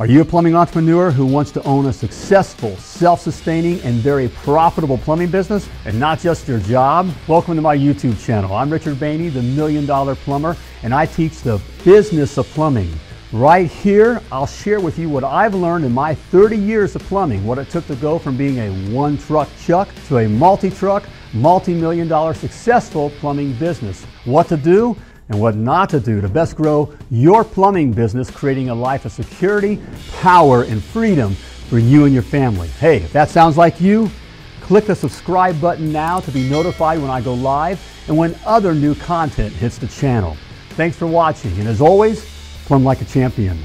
Are you a plumbing entrepreneur who wants to own a successful, self-sustaining, and very profitable plumbing business and not just your job? Welcome to my YouTube channel. I'm Richard Behney, the Million Dollar Plumber, and I teach the business of plumbing. Right here, I'll share with you what I've learned in my 30 years of plumbing, what it took to go from being a one-truck chuck to a multi-truck, multi-million dollar successful plumbing business. What to do and what not to do to best grow your plumbing business, creating a life of security, power, and freedom for you and your family. Hey, if that sounds like you, click the subscribe button now to be notified when I go live and when other new content hits the channel. Thanks for watching, and as always, plumb like a champion.